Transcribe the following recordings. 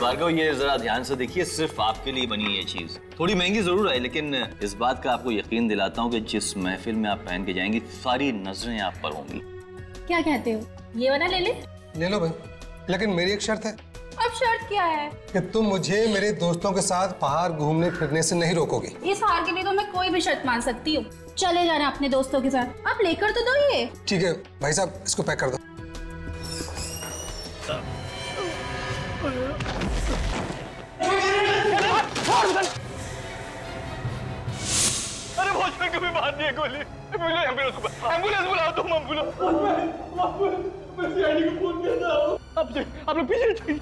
भार्गव, ये जरा ध्यान से देखिए, सिर्फ आपके लिए बनी ये चीज थोड़ी महंगी जरूर आई, लेकिन इस बात का आपको यकीन दिलाता हूँ कि जिस महफिल में आप पहन के जाएंगी सारी नजरें आप पर होंगी। क्या कहते हो, ये वाला ले ले? ले लो भाई, लेकिन मेरी एक शर्त है। अब शर्त क्या है? कि तुम मुझे मेरे दोस्तों के साथ पहाड़ घूमने फिरने से नहीं रोकोगे। इस हार के लिए तो मैं कोई भी शर्त मान सकती हूँ। चले जाना अपने दोस्तों के साथ, आप लेकर तो दो ये। ठीक है भाई साहब, इसको पैक कर दो। अरे वॉचमैन को भी मार दिया गोली। एम्बुलेंस बुलाओ, तुम एम्बुलेंस। मैं सीआईडी को फोन कर रहा हूं। आप लोग पीछे हटिए।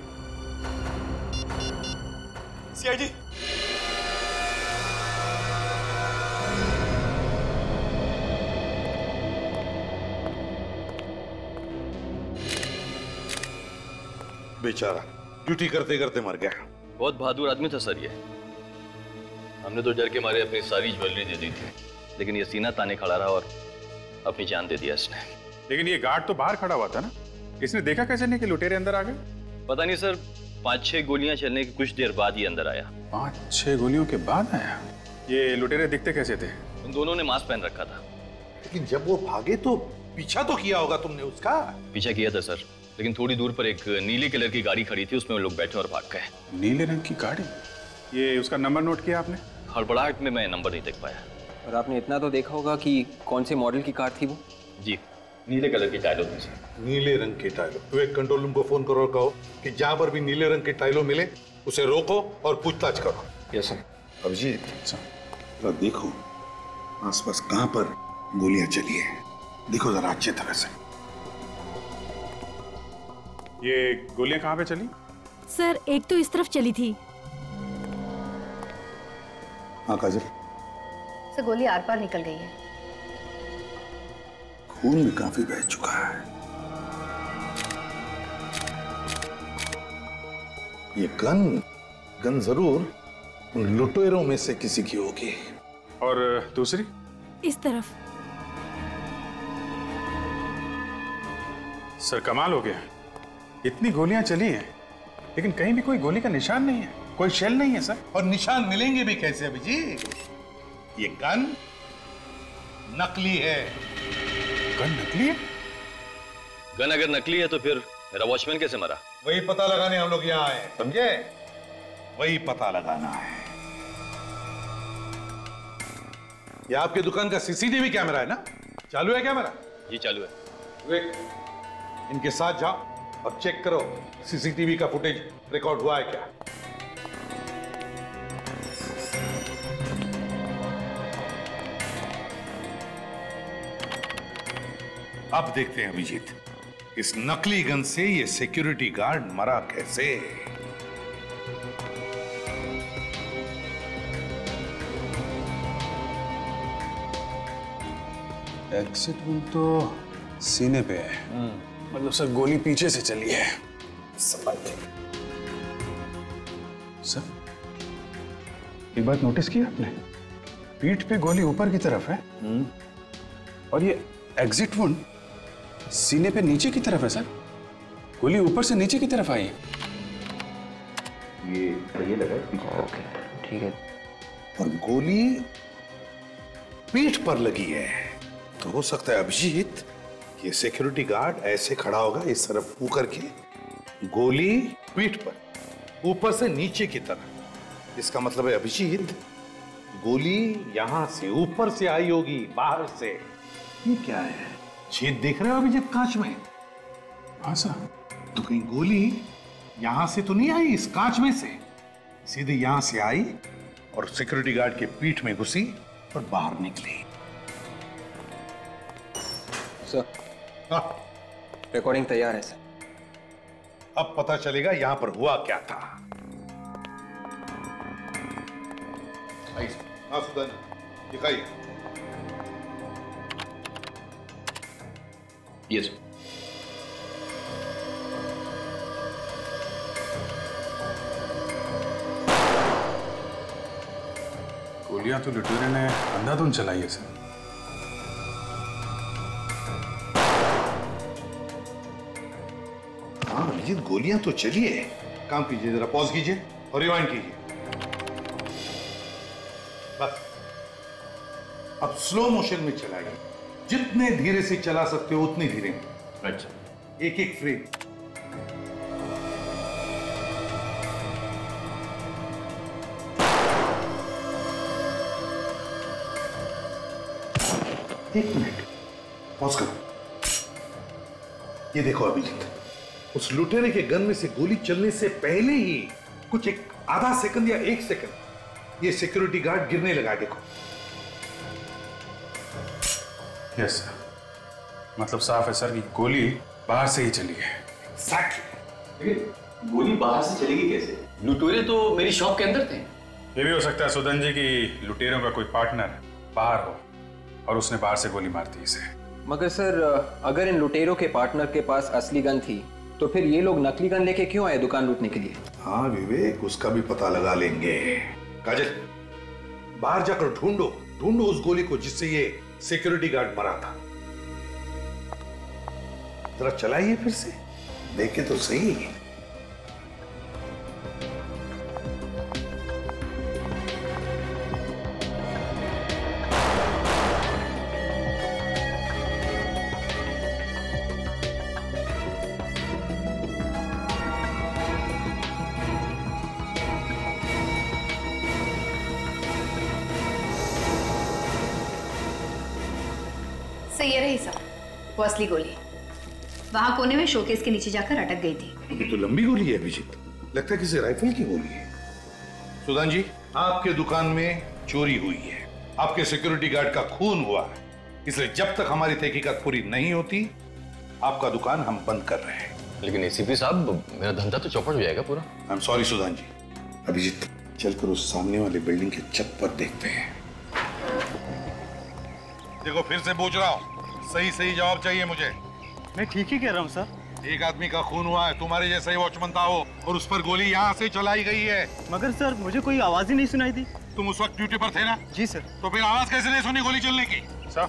सीआईडी बेचारा ड्यूटी करते करते मर गया। बहुत बहादुर आदमी था सर ये। हमने तो डर के मारे अपनी सारी ज्वेलरी दे दी थी, लेकिन ये सीना ताने खड़ा रहा और अपनी जान दे दिया इसने। लेकिन ये गार्ड तो बाहर खड़ा हुआ था ना, इसने देखा कैसे नहीं कि लुटेरे अंदर आ गए? पता नहीं सर, 5-6 गोलियां चलने की कुछ देर बाद ही अंदर आया। 5-6 गोलियों के बाद आया? ये लुटेरे दिखते कैसे थे? उन दोनों ने मास्क पहन रखा था। लेकिन जब वो भागे तो पीछा तो किया होगा तुमने उसका? पीछा किया था सर, लेकिन थोड़ी दूर पर एक नीले कलर की गाड़ी खड़ी थी, उसमें वो लोग बैठे और भाग गए। नीले रंग की गाड़ी? ये उसका नंबर नोट किया आपने? हड़बड़ाहट में मैं नंबर नहीं देख पाया। और आपने इतना तो देखा होगा कि कौन से मॉडल की कार थी वो? जी, नीले कलर के टाइलों में सर। नीले रंग के टाइलों। तो एक कंट्रोल रूम को फोन करो और कहो कि जहाँ पर भी नीले रंग के टाइलों मिले उसे रोको और पूछताछ करो। Yes sir. अभिजीत सर, देखो आस पास कहाँ पर गोलियाँ चली है, देखो जरा अच्छी तरह से। ये गोलियां कहाँ पे चली सर? एक तो इस तरफ चली थी। हाँ काजल सर, गोली आर पार निकल गई है, खून भी काफी बह चुका है। ये गन जरूर उन लुटेरों में से किसी की होगी। और दूसरी इस तरफ। सर कमाल हो गया, इतनी गोलियां चली हैं, लेकिन कहीं भी कोई गोली का निशान नहीं है, कोई शेल नहीं है सर। और निशान मिलेंगे भी कैसे अभिजीत? ये गन नकली है। गन नकली है? गन अगर नकली है तो फिर मेरा वॉचमैन कैसे मरा? वही पता लगाने हम लोग यहाँ आए, समझे? वही पता लगाना है। ये आपके दुकान का सीसीटीवी कैमरा है ना? चालू है कैमरा? जी चालू है। इनके साथ जाओ और चेक करो सीसीटीवी का फुटेज रिकॉर्ड हुआ है क्या। अब देखते हैं अभिजीत, इस नकली गन से ये सिक्योरिटी गार्ड मरा कैसे। एक्सिट रूट तो सीने पे है, मतलब सर गोली पीछे से चली है। समझ गए सर, एक बात नोटिस की आपने, पीठ पे गोली ऊपर की तरफ है और ये एग्जिट वुंड सीने पे नीचे की तरफ है सर। गोली ऊपर से नीचे की तरफ आई है। ये सही लगा? ओके ठीक है। और गोली पीठ पर लगी है, तो हो सकता है अभिजीत ये सिक्योरिटी गार्ड ऐसे खड़ा होगा, इस तरफ ऊपर के, गोली पीठ पर ऊपर से नीचे की तरफ। इसका मतलब है अभिजीत गोली यहां से ऊपर से आई होगी, बाहर से। ये क्या है, छेद देख रहे हो अभिजीत कांच में? हाँ सर। तो कहीं गोली यहां से तो नहीं आई इस कांच में से, सीधे यहां से आई और सिक्योरिटी गार्ड के पीठ में घुसी और बाहर निकली। सर रिकॉर्डिंग तैयार है सर। अब पता चलेगा यहां पर हुआ क्या था। दिखाइए। यस। गोलियां तो लुटेरे ने अंधाधुन चलाई है सर। गोलियां तो चली है, काम कीजिए, जरा पॉज कीजिए और रिवाइंड कीजिए, बस। अब स्लो मोशन में चलाइए, जितने धीरे से चला सकते हो उतनी धीरे। अच्छा, एक एक फ्रेम। एक मिनट पॉज करो। ये देखो अभिजीत, उस लुटेरे के गन में से गोली चलने से पहले ही कुछ एक आधा सेकंड या 1 सेकंड ये सिक्योरिटी गार्ड गिरने लगा। देखो। यस सर, मतलब साफ है सर कि गोली बाहर से ही चली है। एग्जैक्टली। लेकिन गोली बाहर से चलेगी कैसे? लुटेरे तो मेरी शॉप के अंदर थे। ये भी हो सकता है सुदन जी की लुटेरों का कोई पार्टनर बाहर हो और उसने बाहर से गोली मार दी इसे। मगर सर, अगर इन लुटेरों के पार्टनर के पास असली गन थी तो फिर ये लोग नकली गन लेके क्यों आए दुकान लूटने के लिए? हाँ विवेक, उसका भी पता लगा लेंगे। काजल, बाहर जाकर ढूंढो उस गोली को जिससे ये सिक्योरिटी गार्ड मरा था। जरा चलाइए फिर से, देखे तो सही। ये रही सर, वो असली गोली वहां कोने में शोकेस के नीचे जाकर अटक गई थी। ये तो लंबी गोली है अभिजीत, लगता है किसी राइफल की गोली है। सुदान जी, आपके दुकान में चोरी हुई है, आपके सिक्योरिटी गार्ड का खून हुआ है, इसलिए जब तक हमारी तहकीकात पूरी नहीं होती आपका दुकान हम बंद कर रहे हैं। लेकिन एसीपी साहब, मेरा धंधा तो चौपट हो जाएगा पूरा। I am sorry Sudan ji. Abhijeet, चलकर उस सामने वाली बिल्डिंग के छत पर देखते हैं। देखो, फिर से पूछ रहा हूँ, सही सही जवाब चाहिए मुझे। मैं ठीक ही कह रहा हूँ सर। एक आदमी का खून हुआ है, तुम्हारे जैसा ही वॉचमैन था वो, और उस पर गोली यहाँ से चलाई गई है। मगर सर, मुझे कोई आवाज ही नहीं सुनाई दी। तुम उस वक्त ड्यूटी पर थे ना? जी सर। तो फिर आवाज कैसे नहीं सुनी गोली चलने की? सर,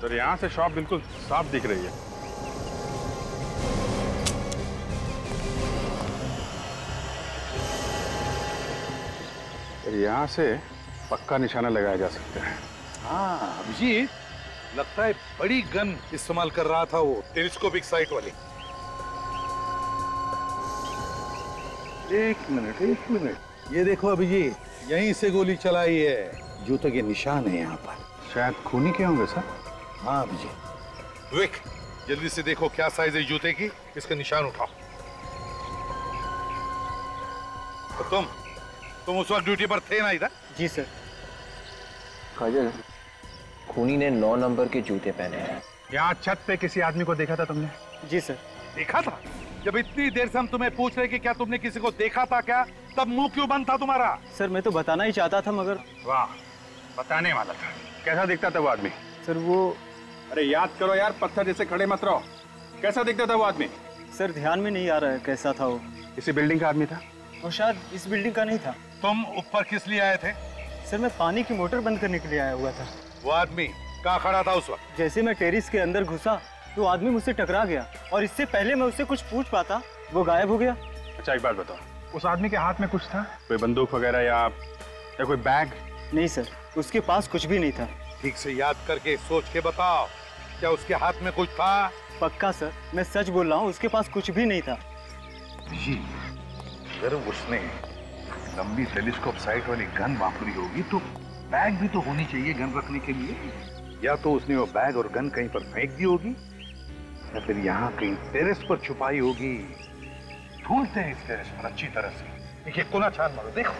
तो यहाँ से शॉप बिल्कुल साफ दिख रही है। यहाँ से पक्का निशाना लगाया जा सकता है। हाँ अभिजीत, लगता है बड़ी गन इस्तेमाल कर रहा था वो, टेलीस्कोपिक साइट वाली। एक मिनट, ये देखो अभिजीत, यहीं से गोली चलाई है। जूतों के निशान है यहाँ पर, शायद खूनी के होंगे सर। हाँ अभिजीत। विवेक, जल्दी से देखो क्या साइज है जूते की, इसका निशान उठाओ। तो तुम उस वक्त ड्यूटी पर थे ना इधर? जी सर। काजल, खूनी ने 9 नंबर के जूते पहने हैं। यहाँ छत पे किसी आदमी को देखा था तुमने? जी सर। देखा था? जब इतनी देर से हम तुम्हें पूछ रहे कि क्या तुमने किसी को देखा था क्या, तब मुंह क्यों बंद था तुम्हारा? सर, मैं तो बताना ही चाहता था मगर। वाह, बताने वाला था। कैसा दिखता था वो आदमी? सर वो, अरे याद करो यार, पत्थर जैसे खड़े मत रहो। कैसा दिखता था वो आदमी? सर ध्यान में नहीं आ रहा है कैसा था वो। इसी बिल्डिंग का आदमी था? और शायद इस बिल्डिंग का नहीं था। तुम ऊपर किस लिए आए थे? सर मैं पानी की मोटर बंद करने के लिए आया हुआ था। वो आदमी कहाँ खड़ा था उस वक्त? जैसे मैं टेरिस के अंदर घुसा तो आदमी मुझसे टकरा गया, और इससे पहले मैं उससे कुछ पूछ पाता वो गायब हो गया। अच्छा एक बात बताओ, उस आदमी के हाथ में कुछ था? कोई बंदूक वगैरह या कोई बैग? नहीं सर, उसके पास कुछ भी नहीं था। ठीक से याद करके सोच के बताओ, क्या उसके हाथ में कुछ था? पक्का सर, मैं सच बोल रहा हूँ, उसके पास कुछ भी नहीं था। अगर उसने लंबी टेलीस्कोप साइट वाली गन वापरी होगी तो बैग भी तो होनी चाहिए गन रखने के लिए। या तो उसने वो बैग और गन कहीं पर फेंक दी होगी, या फिर यहाँ कहीं टेरेस पर छुपाई होगी। ढूंढते हैं इस टेरेस पर अच्छी तरह से। देखिए, कोना छान मारो, देखो।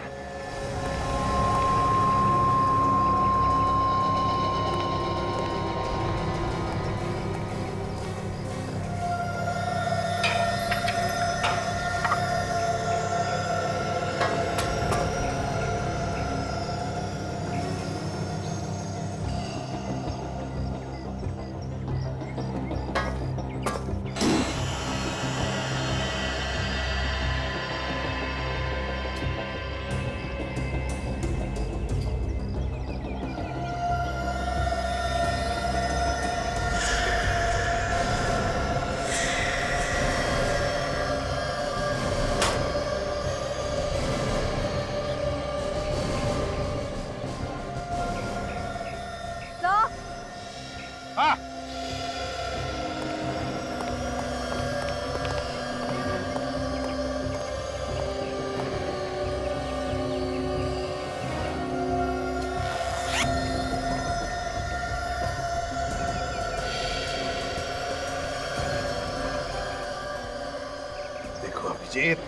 अभिजीत,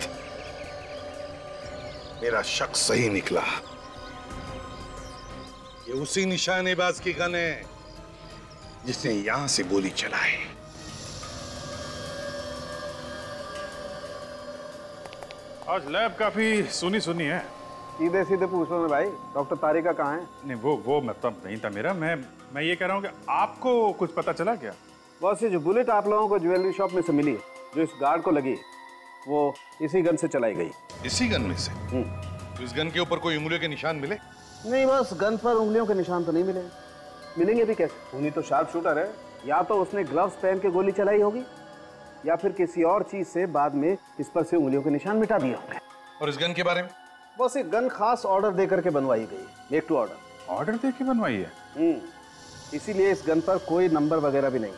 मेरा शक सही निकला। ये उसी निशानेबाज की गन है जिसने यहां से गोली चलाई। आज लैब काफी सुनी सुनी है। सीधे सीधे पूछ लो ना भाई, डॉक्टर तारिका कहाँ है? नहीं वो मतलब नहीं था मेरा, मैं ये कह रहा हूँ कि आपको कुछ पता चला क्या? बस ये जो बुलेट आप लोगों को ज्वेलरी शॉप में से मिली है, जो इस गार्ड को लगी, वो इसी गन से चलाई गई। इसी गन में से? तो इस गन के ऊपर कोई उंगलियों के निशान मिले? नहीं, बस गन पर उंगलियों के निशान तो नहीं मिले। मिलेंगे भी कैसे? उन्हीं तो शार्प शूटर है। या तो उसने ग्लव्स पहन के गोली चलाई होगी, या फिर किसी और चीज से बाद में इस पर से उंगलियों के निशान मिटा दिए होंगे। और इस गन के बारे में? बस ये गन खास ऑर्डर दे करके बनवाई गई, मेक टू ऑर्डर। ऑर्डर दे के बनवाई है? इसीलिए इस गन पर कोई नंबर वगैरह भी नहीं।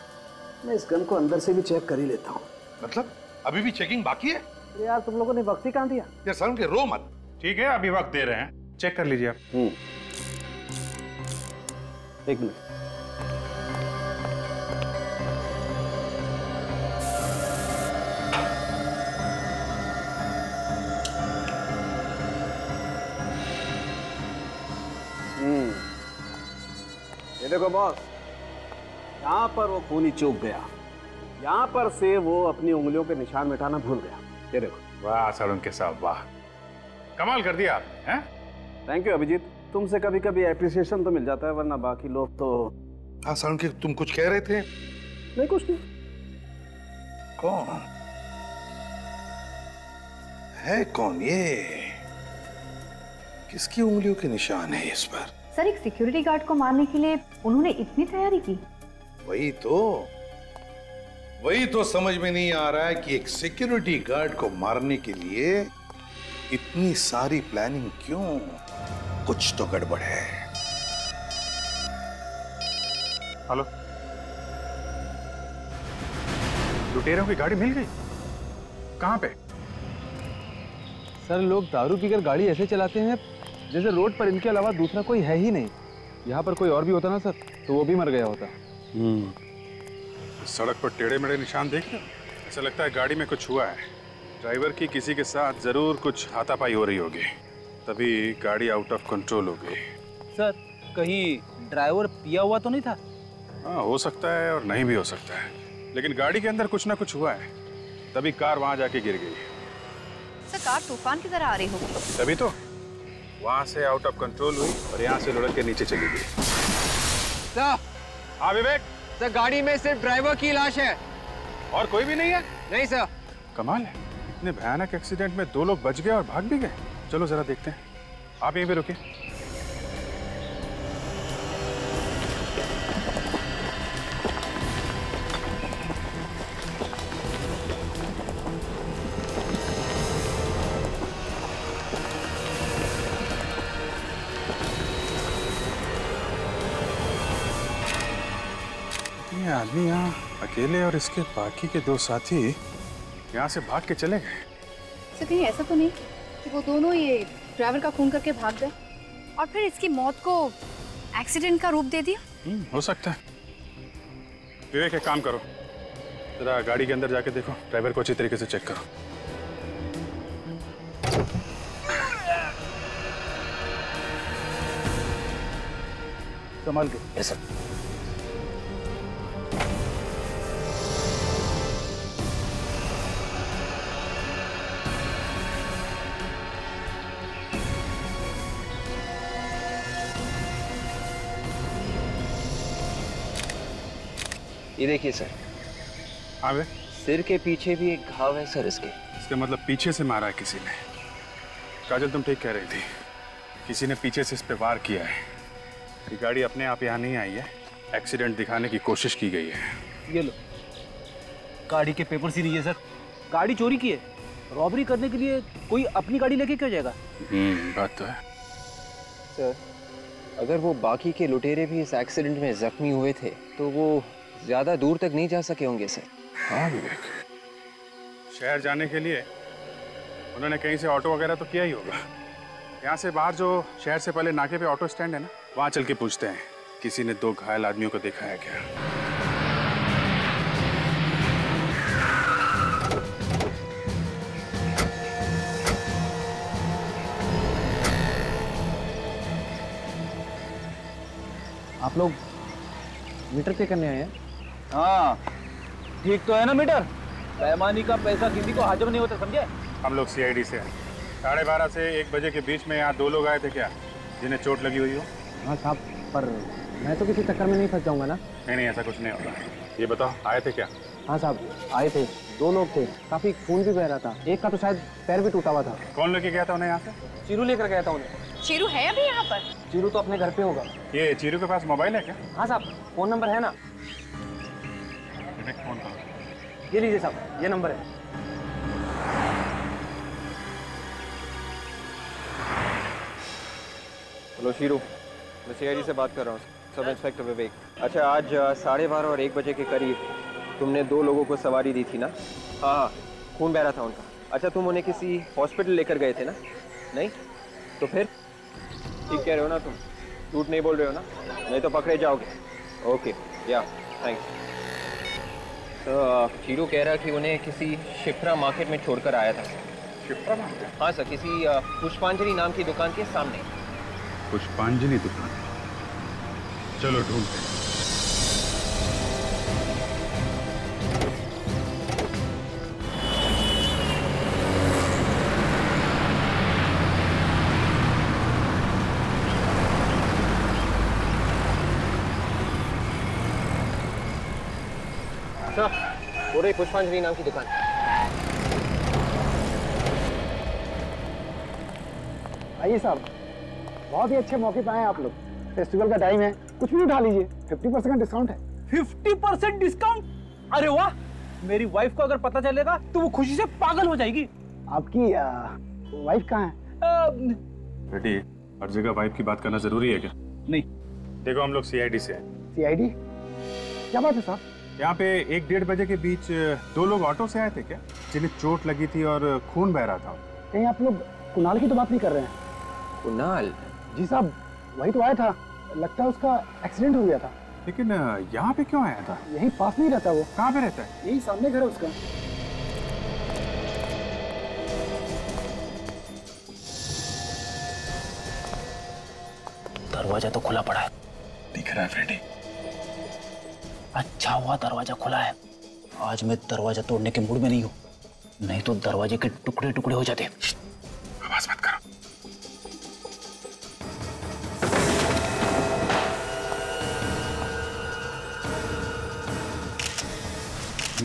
मैं इस गन को अंदर से भी चेक कर ही लेता हूँ। मतलब अभी भी चेकिंग बाकी है? यार तुम लोगों ने वक्त ही कहाँ दिया? यार सर के रो मत, ठीक है अभी वक्त दे रहे हैं, चेक कर लीजिए आप। एक मिनट। ये देखो बॉस, यहाँ पर वो खूनी चूक गया, यहाँ पर से वो अपनी उंगलियों के निशान मिटाना भूल गया। ये देखो। वाह सालुंखे साहब, वाह, कमाल कर दिया आपने। थैंक यू अभिजीत, तुमसे कभी कभी एप्रिसिएशन तो मिल जाता है, वरना बाकी लोग तो। हाँ सालुंखे, तुम कुछ कह रहे थे? नहीं कुछ नहीं। कौन है कौन ये? किसकी उंगलियों के निशान है इस पर? सर एक सिक्योरिटी गार्ड को मारने के लिए उन्होंने इतनी तैयारी की। वही तो समझ में नहीं आ रहा है कि एक सिक्योरिटी गार्ड को मारने के लिए इतनी सारी प्लानिंग क्यों? कुछ तो गड़बड़ है। हेलो, लुटेरों की गाड़ी मिल गई। कहाँ पे? सर लोग दारू पीकर गाड़ी ऐसे चलाते हैं जैसे रोड पर इनके अलावा दूसरा कोई है ही नहीं। यहाँ पर कोई और भी होता ना सर, तो वो भी मर गया होता। सड़क पर टेढ़े मेढ़े निशान देख रहे हो? ऐसा लगता है गाड़ी में कुछ हुआ है। ड्राइवर की किसी के साथ जरूर कुछ हाथापाई हो रही होगी, तभी गाड़ी आउट ऑफ कंट्रोल हो गई। सर कहीं ड्राइवर पिया हुआ तो नहीं था? हाँ, हो सकता है और नहीं भी हो सकता है, लेकिन गाड़ी के अंदर कुछ ना कुछ हुआ है, तभी कार वहाँ जाके गिर गई। सर कार तूफान की तरह आ रही होगी, तभी तो वहाँ से आउट ऑफ कंट्रोल हुई और यहाँ से लुढ़क के नीचे चली गई। सर। हाँ विवेक। सर गाड़ी में सिर्फ ड्राइवर की लाश है और कोई भी नहीं है। नहीं सर। कमाल है, इतने भयानक एक्सीडेंट में दो लोग बच गए और भाग भी गए। चलो जरा देखते हैं, आप यहीं पे रुके। आदमी यहाँ अकेले और इसके बाकी के दो साथी यहाँ से भाग के चले गए। सर कहीं ऐसा तो नहीं कि वो दोनों ये ड्राइवर का खून करके भाग गए और फिर इसकी मौत को एक्सीडेंट का रूप दे दिया? हो सकता है। विवेक एक काम करो, जरा गाड़ी के अंदर जाके देखो, ड्राइवर को अच्छी तरीके से चेक करो। संभाल के। सर ये देखिए सर। हाँ भाई, सिर के पीछे भी एक घाव है सर इसके। इसका मतलब पीछे से मारा है किसी ने। काजल तुम ठीक कह रही थी, किसी ने पीछे से इस पे वार किया है। ये गाड़ी अपने आप यहाँ नहीं आई है, एक्सीडेंट दिखाने की कोशिश की गई है। ये लो, गाड़ी के पेपर्स ही नहीं है सर। गाड़ी चोरी की है, रॉबरी करने के लिए कोई अपनी गाड़ी लेके क्यों जाएगा? बात तो है सर। अगर वो बाकी के लुटेरे भी इस एक्सीडेंट में जख्मी हुए थे तो वो ज्यादा दूर तक नहीं जा सके होंगे सर। हाँ विवेक, शहर जाने के लिए उन्होंने कहीं से ऑटो वगैरह तो किया ही होगा। यहाँ से बाहर जो शहर से पहले नाके पे ऑटो स्टैंड है ना, वहाँ चल के पूछते हैं किसी ने दो घायल आदमियों को देखा है क्या। आप लोग मीटर पे करने आए हैं? हाँ, ठीक तो है ना मीटर? पैमानी का पैसा किसी को हाजम नहीं होता, समझे? हम लोग CID से हैं। 12:30 से 1 बजे के बीच में यहाँ 2 लोग आए थे क्या, जिन्हें चोट लगी हुई हो? हाँ साहब, पर मैं तो किसी चक्कर में नहीं फंस जाऊँगा ना? नहीं नहीं, ऐसा कुछ नहीं होता। ये बताओ, आए थे क्या? हाँ साहब, आए थे। 2 लोग थे, काफ़ी खून भी बह रहा था। एक का तो शायद पैर भी टूटा हुआ था। कौन लेके गया था उन्हें यहाँ से? चीरू लेकर गया था उन्हें। चीरू है अभी यहाँ पर? चीरू तो अपने घर पे होगा। ये चीरू के पास मोबाइल है क्या? हाँ साहब, फोन नंबर है ना। फोन ये लीजिए साहब, ये नंबर है। हेलो चीरू, मैं CID से बात कर रहा हूँ, सब इंस्पेक्टर विवेक। अच्छा, आज 12:30 और 1 बजे के करीब तुमने 2 लोगों को सवारी दी थी ना? हाँ, खून बह रहा था उनका। अच्छा, तुम उन्हें किसी हॉस्पिटल लेकर गए थे ना? नहीं तो फिर ठीक कह रहे हो ना, तुम झूठ नहीं बोल रहे हो ना? नहीं तो पकड़े जाओगे। ओके, या थैंक्स। तो चीरू कह रहा कि उन्हें किसी शिप्रा मार्केट में छोड़कर आया था। शिप्रा मार्केट? हाँ सर, किसी पुष्पांजलि नाम की दुकान के सामने। पुष्पांजलि दुकान, चलो ढूंढते हैं। पूरे पुष्पांजलि नाम की दुकान। आइए साहब, बहुत ही अच्छे मौके पे आए आप लोग। फेस्टिवल का टाइम है, कुछ भी उठा लीजिए, 50% का डिस्काउंट है। 50% डिस्काउंट? अरे वाह, मेरी वाइफ को अगर पता चलेगा तो वो खुशी से पागल हो जाएगी। आपकी वाइफ कहाँ है? बेटी, हर जगह वाइफ की बात करना जरूरी है क्या? नहीं। देखो, हम लोग CID से हैं। CID? क्या बात है साहब? यहाँ पे 1-1:30 बजे के बीच 2 लोग ऑटो से आए थे क्या, जिन्हें चोट लगी थी और खून बह रहा था? कहीं आप लोग कुणाल की तो बात नहीं कर रहे हैं? कुणाल? जी साहब, वही तो आया था, लगता है उसका एक्सीडेंट हो गया था। लेकिन यहाँ पे क्यों आया था? यहीं पास नहीं रहता वो। कहाँ पे रहता है? यही सामने घर है उसका। दरवाजा तो खुला पड़ा है, दिख रहा है फ्रेडी। अच्छा हुआ दरवाजा खुला है। आज मैं दरवाजा तोड़ने के मूड में नहीं हूँ, नहीं तो दरवाजे के टुकड़े टुकड़े हो जाते। आवाज मत करो।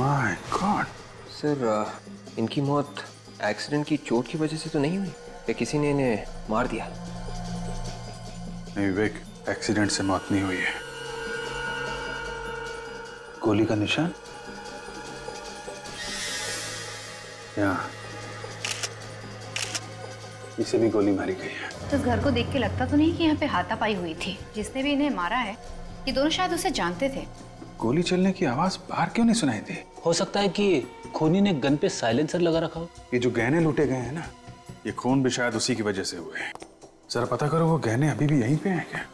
माय गॉड सर, इनकी मौत एक्सीडेंट की चोट की वजह से तो नहीं हुई या किसी ने इन्हें मार दिया? नहीं विवेक, एक्सीडेंट से मौत नहीं हुई है। गोली का निशान यहाँ, इसे भी गोली मारी गई है। तो इस घर को देख के लगता तो नहीं कि यहाँ पे हाथापाई हुई थी। जिसने भी इन्हें मारा है, ये दोनों शायद उसे जानते थे। गोली चलने की आवाज बाहर क्यों नहीं सुनाई थी? हो सकता है कि खूनी ने गन पे साइलेंसर लगा रखा हो। ये जो गहने लूटे गए हैं ना, ये खून भी शायद उसी की वजह से हुए हैं। जरा पता करो, वो गहने अभी भी यहीं पे है क्या?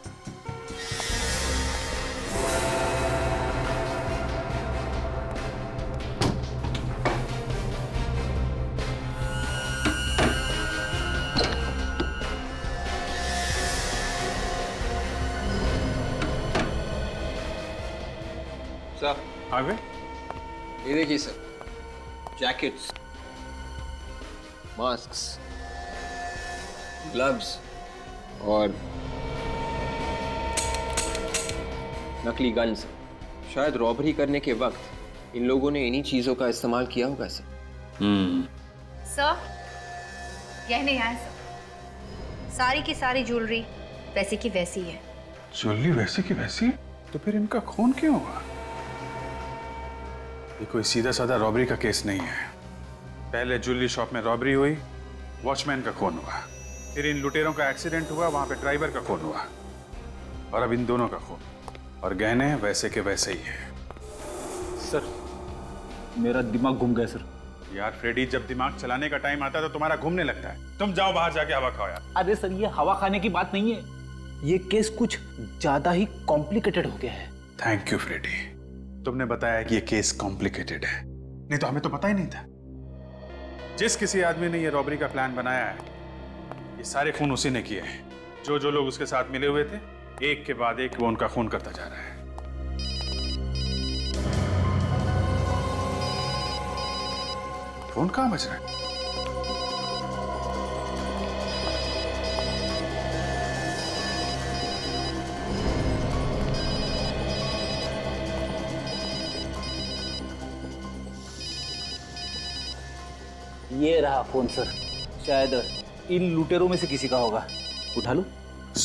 ये देखिए सर, जैकेट्स, मास्क्स, ग्लव्स और नकली गन। शायद रॉबरी करने के वक्त इन लोगों ने इन्हीं चीजों का इस्तेमाल किया होगा सर। सर, गहने यहाँ है सर। सारी की सारी ज्वेलरी वैसी की वैसी है। ज्वेलरी वैसी की वैसी? तो फिर इनका खून क्यों हुआ? ये कोई सीधा साधा रॉबरी का केस नहीं है। पहले ज्वेलरी शॉप में रॉबरी हुई, वॉचमैन का खून हुआ, फिर इन लुटेरों का एक्सीडेंट हुआ, वहां पे ड्राइवर का खून हुआ, और अब इन दोनों का खून। और गहने वैसे के वैसे ही हैं। सर, मेरा दिमाग घूम गया सर। यार फ्रेडी, जब दिमाग चलाने का टाइम आता है तो तुम्हारा घूमने लगता है। तुम जाओ बाहर जाके हवा खाओ यार। अरे सर, ये हवा खाने की बात नहीं है, ये केस कुछ ज्यादा ही कॉम्प्लिकेटेड हो गया है। थैंक यू फ्रेडी, तुमने बताया कि ये केस कॉम्प्लिकेटेड है, नहीं तो हमें तो पता ही नहीं था। जिस किसी आदमी ने ये रॉबरी का प्लान बनाया है, ये सारे खून उसी ने किए हैं। जो जो लोग उसके साथ मिले हुए थे, एक के बाद एक वो उनका खून करता जा रहा है। फोन कहाँ बज रहा है? ये रहा फोन सर, शायद इन लुटेरों में से किसी का होगा। उठा लो,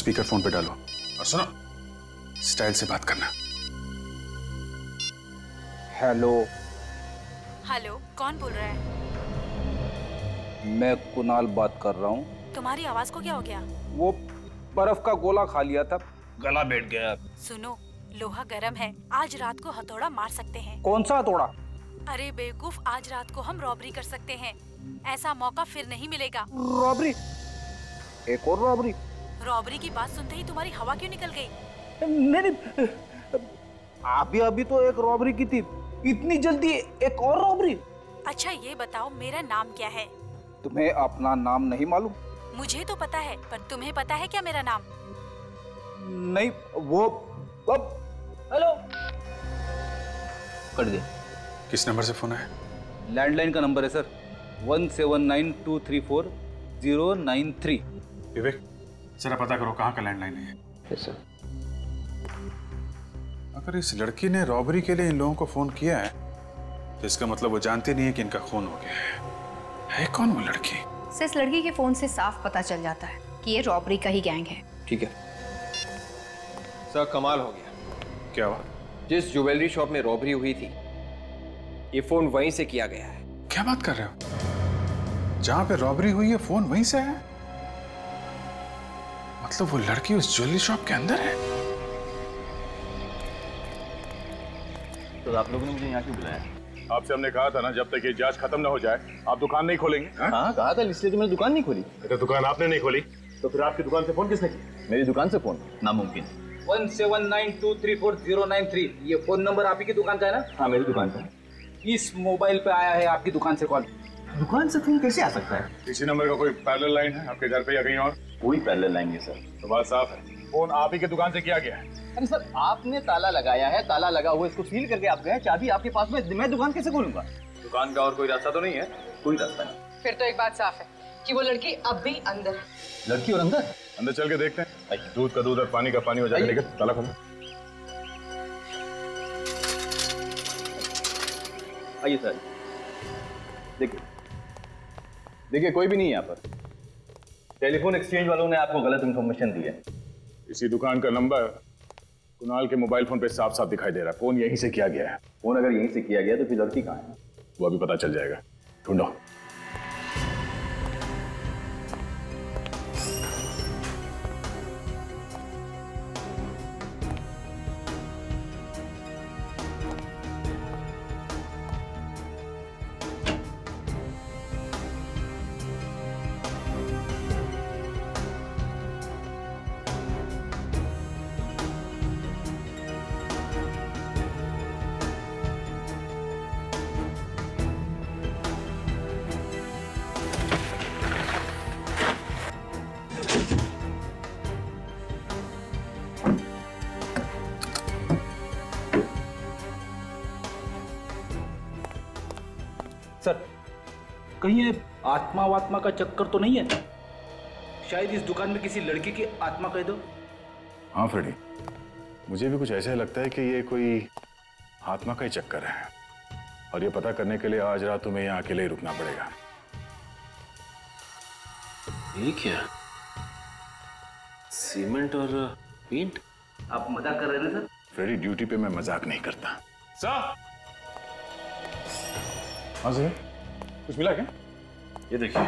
स्पीकर फोन पे डालो और सुनो, स्टाइल से बात करना। हेलो। हेलो, कौन बोल रहा है? मैं कुणाल बात कर रहा हूँ। तुम्हारी आवाज को क्या हो गया? वो बर्फ का गोला खा लिया था, गला बैठ गया। सुनो, लोहा गर्म है, आज रात को हथौड़ा मार सकते हैं। कौन सा हथौड़ा? अरे बेवकूफ, आज रात को हम रॉबरी कर सकते हैं, ऐसा मौका फिर नहीं मिलेगा। रॉबरी? एक और रॉबरी? रॉबरी की बात सुनते ही तुम्हारी हवा क्यों निकल गई? नहीं, अभी अभी तो एक रॉबरी की थी, इतनी जल्दी एक और रॉबरी? अच्छा ये बताओ, मेरा नाम क्या है? तुम्हें अपना नाम नहीं मालूम? मुझे तो पता है, पर तुम्हें पता है क्या मेरा नाम? नहीं वो अब। हेलो, कट गया। किस नंबर से फोन है? लैंडलाइन का नंबर है सर, 179234-093। विवेक जरा पता करो कहाँ का लैंडलाइन है। yes, sir. अगर इस लड़की ने रॉबरी के लिए इन लोगों को फोन किया है तो इसका मतलब वो जानती नहीं है कि इनका खून हो गया है। कौन वो लड़की? सर इस लड़की के फोन से साफ पता चल जाता है कि ये रॉबरी का ही गैंग है। ठीक है सर, कमाल हो गया। क्या हुआ? जिस ज्वेलरी शॉप में रॉबरी हुई थी ये फोन वहीं से किया गया है। क्या बात कर रहे हो? जहां पे रॉबरी हुई है फोन वहीं से है? मतलब वो लड़की उस ज्वेलरी शॉप के अंदर है। तो आप लोगों ने मुझे यहाँ क्यों बुलाया? आपसे हमने कहा था ना, जब तक ये जांच खत्म ना हो जाए आप दुकान नहीं खोलेंगे। हाँ कहा था, इसलिए तो मैंने दुकान नहीं खोली। अगर दुकान आपने नहीं खोली तो फिर आपकी दुकान से फोन किसने किया? मेरी दुकान से फोन? नामुमकिन। 179234-093 ये फोन नंबर आप ही की दुकान का है ना? हाँ मेरी दुकान का। इस मोबाइल पे आया है आपकी दुकान से कॉल। दुकान से फोन कैसे आ सकता है? इसी नंबर का कोई पैरेलल लाइन है आपके घर पे या कहीं और? कोई पैरेलल लाइन नहीं सर। तो बात साफ है, फोन आप ही के दुकान से किया गया है। अरे सर आपने ताला लगाया है, ताला लगा हुआ इसको सील करके आप गए, चाबी आपके पास में, मैं दुकान कैसे खोलूंगा? दुकान का और कोई रास्ता तो नहीं है? कोई रास्ता नहीं। फिर तो एक बात साफ है कि वो लड़की अब भी अंदर है। लड़की और अंदर? अंदर चल के देखते हैं, दूध का दूध और पानी का पानी हो जाएगा। लेकिन ताला खोलो। आइए सर, देखिए देखिए कोई भी नहीं है यहाँ पर। टेलीफोन एक्सचेंज वालों ने आपको गलत इन्फॉर्मेशन दी है। इसी दुकान का नंबर कुणाल के मोबाइल फोन पे साफ साफ दिखाई दे रहा है। फोन यहीं से किया गया है। फोन अगर यहीं से किया गया तो फिर लड़की कहाँ है? वो अभी पता चल जाएगा, ढूंढो। कहीं आत्मा वात्मा का चक्कर तो नहीं है? शायद इस दुकान में किसी लड़की की आत्मा कह दो। हाँ फ्रेडी, मुझे भी कुछ ऐसा लगता है कि ये कोई आत्मा का ही चक्कर है, और ये पता करने के लिए आज रात तुम्हें यहाँ अकेले ही रुकना पड़ेगा। ये क्या सीमेंट और पेंट? आप मजाक कर रहे हैं सर? फ्रेडी ड्यूटी पे मैं मजाक नहीं करता। सर हाँ सर, कुछ मिला क्या? ये देखिए,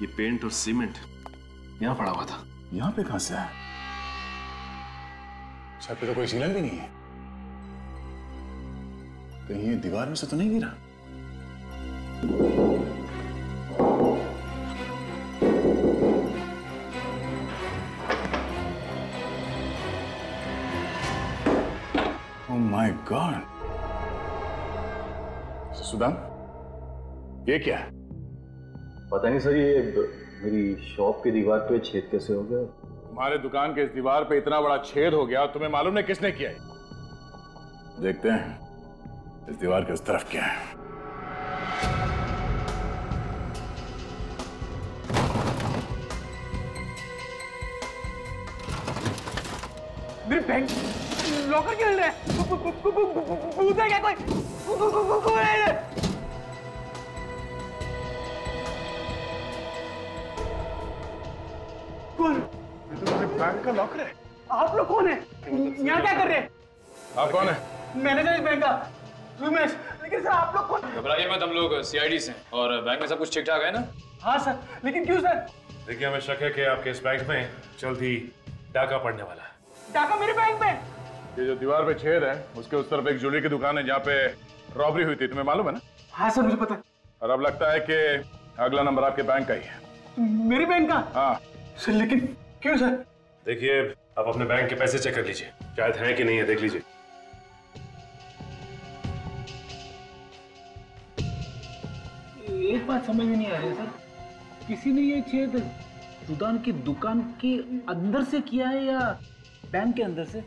ये पेंट और सीमेंट यहाँ पड़ा हुआ था। यहाँ पे कहाँ से आया? छत पे तो कोई सीलन भी नहीं है। कहीं ये दीवार में से तो नहीं गिरा? Oh my God. सुदाम ये क्या है? पता नहीं सर, ये मेरी शॉप की दीवार पे छेद कैसे हो गया? तुम्हारे दुकान के इस दीवार पे इतना बड़ा छेद हो गया, तुम्हें मालूम नहीं किसने किया है? देखते हैं इस दीवार के उस तरफ क्या है। मेरे बैंक लॉकर क्यों हिल रहा है? उधर क्या कोई? बैंक का लॉकर है? आप लोग कौन है? यहाँ क्या कर रहे हैं? आप कौन है? मैनेजर इस बैंक का रमेश। लेकिन सर आप लोग कौन? घबराइए मत, हम लोग CID से हैं और बैंक में सब कुछ ठीक ठाक है ना? हाँ सर, लेकिन क्यों सर? देखिए हमें शक है कि आपके इस बैंक में जल्द ही डाका पड़ने वाला है। डाका मेरे बैंक में? ये जो दीवार पे छेद है उसके उस तरफ एक ज्वेलरी की दुकान है जहाँ पे रॉबरी हुई थी, तुम्हें मालूम है ना? हाँ सर मुझे पता। और अब लगता है कि अगला नंबर आपके बैंक का ही है। मेरे बैंक का? हाँ सर, लेकिन क्यों सर? देखिए आप अपने बैंक के पैसे चेक कर लीजिए, शायद है कि नहीं है, देख लीजिए। एक बात समझ में नहीं आ रही सर, किसी ने ये छेद रुदान की दुकान के अंदर से किया है या बैंक के अंदर से?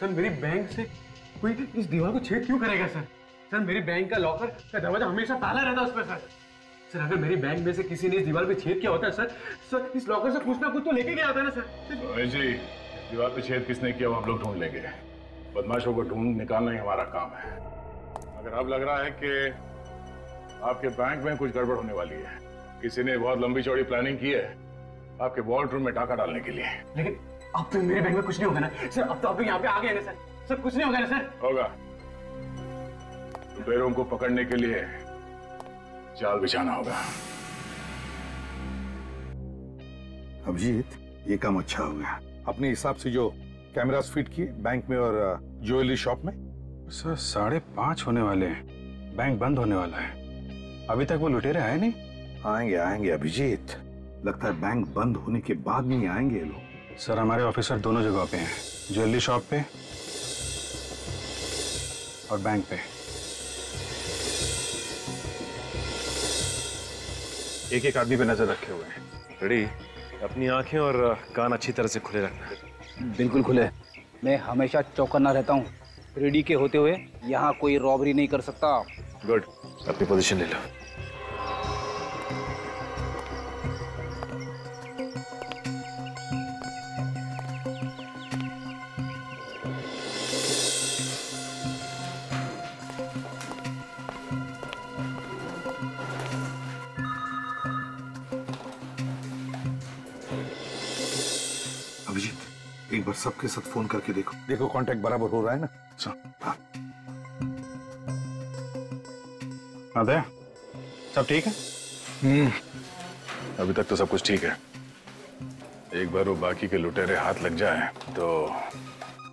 सर मेरी बैंक से कोई इस दीवार को छेद क्यों करेगा सर? सर मेरी बैंक का लॉकर का दरवाजा हमेशा ताला रहता है उसमें सर। सर अगर मेरी बैंक में से किसी ने इस दीवार पे छेद किया होता है सर, सर इस लॉकर से कुछ ना कुछ तो लेके गया होता है ना सर। जी दीवार पे छेद किसने किया वो हम लोग ढूंढ लेंगे, बदमाशों को ढूंढ निकालना ही हमारा काम है। अगर अब लग रहा है कि आपके बैंक में कुछ गड़बड़ होने वाली है, किसी ने बहुत लंबी चौड़ी प्लानिंग की है आपके वॉलरूम में डाका डालने के लिए। लेकिन अब तो मेरे बैंक में कुछ नहीं होगा ना सर? अब तो आप यहाँ पे आ गए ना सर, सर कुछ नहीं होगा ना सर? होगा, लुटेरों को पकड़ने के लिए जाल बिछाना होगा। अभिजीत ये काम अच्छा होगा। अपने हिसाब से जो कैमरास फिट किए बैंक में और ज्वेलरी शॉप में। सर 5:30 होने वाले हैं, बैंक बंद होने वाला है। अभी तक वो लुटेरे आए नहीं? आएंगे आएंगे अभिजीत, लगता है बैंक बंद होने के बाद नहीं आएंगे ये लोग। सर हमारे ऑफिसर दोनों जगह पे हैं, ज्वेलरी शॉप पे और बैंक पे। एक एक आदमी पे नजर रखे हुए हैं। रेडी? अपनी आंखें और कान अच्छी तरह से खुले रखना। बिल्कुल खुले, मैं हमेशा चौकन्ना रहता हूँ। रेडी के होते हुए यहाँ कोई रॉबरी नहीं कर सकता। गुड, अपनी पोजीशन ले लो। एक बार सबके साथ फोन करके देखो, देखो कांटेक्ट बराबर हो रहा है ना? हाँ। आदया, सब ठीक है? अभी तक तो सब कुछ ठीक है। एक बार वो बाकी के लुटेरे हाथ लग जाए तो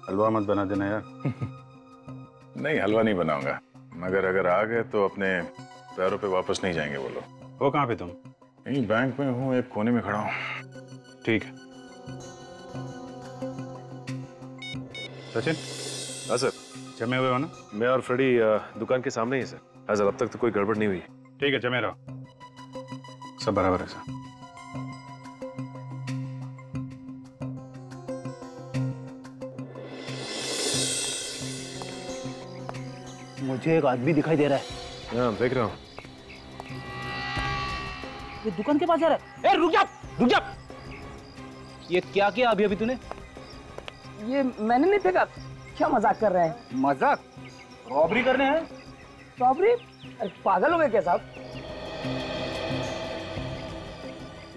हलवा मत बना देना यार। नहीं हलवा नहीं बनाऊंगा, मगर अगर आ गए तो अपने पैरों पे वापस नहीं जाएंगे वो लोग। वो कहाँ पे तुम? नहीं बैंक में हूँ, एक कोने में खड़ा हूँ। ठीक है सचिन। हाँ सर, जमे हुए हो ना? मैं और फ्रेडी दुकान के सामने ही है सर। हाँ सर, अब तक तो कोई गड़बड़ नहीं हुई। ठीक है, जमे रहो, सब बराबर है सर। मुझे एक आदमी दिखाई दे रहा है। हाँ देख रहा हूँ, ये दुकान के पास आ रहा है। ए रुक जा, ये क्या किया अभी अभी तूने? ये मैंने नहीं फेंका। क्या मजाक कर रहे हैं? मजाक? रॉबरी करने हैं? रॉबरी? अरे पागल हो गए क्या साहब?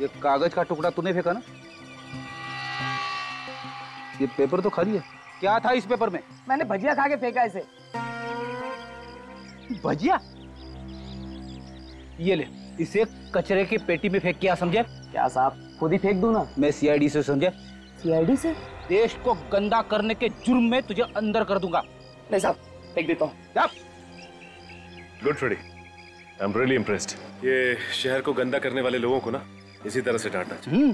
ये कागज का टुकड़ा तूने फेंका ना? ये पेपर तो खाली है, क्या था इस पेपर में? मैंने भजिया खा के फेंका इसे। भजिया? ये ले, इसे कचरे की पेटी में फेंक के समझे? क्या साहब खुद ही फेंक दूं ना मैं? CID से समझे? CID से? देश को गंदा करने के जुर्म में तुझे अंदर कर दूंगा। नहीं साहब, फेंक देता हूँ। Good Freddy, I am really impressed. ये शहर को गंदा करने वाले लोगों को ना इसी तरह से डांटना चाहिए।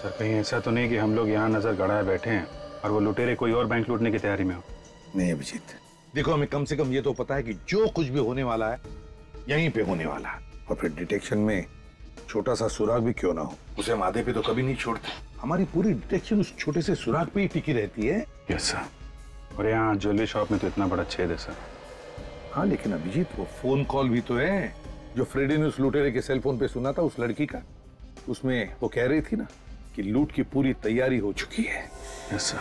सर कहीं ऐसा तो नहीं कि हम लोग यहाँ नजर गड़ाए बैठे हैं और वो लुटेरे कोई और बैंक लूटने की तैयारी में हो? नहीं अभिजीत, देखो हमें कम से कम ये तो पता है कि जो कुछ भी होने वाला है यहीं पे होने वाला है। और फिर डिटेक्शन में छोटा सा सुराग भी क्यों ना हो, उसे मादे पे तो कभी नहीं छोड़ते। हमारी पूरी डिटेक्शन उस छोटे से सुराग पे ही टिकी रहती है। Yes sir. और यहाँ ज्वेलरी शॉप में तो इतना बड़ा छेद है सर। हाँ लेकिन अभिजीत वो फोन कॉल भी तो है जो फ्रेडी ने उस लुटेरे के सेल फोन पे सुना था उस लड़की का, उसमें वो कह रही थी ना कि लूट की पूरी तैयारी हो चुकी है। Yes sir.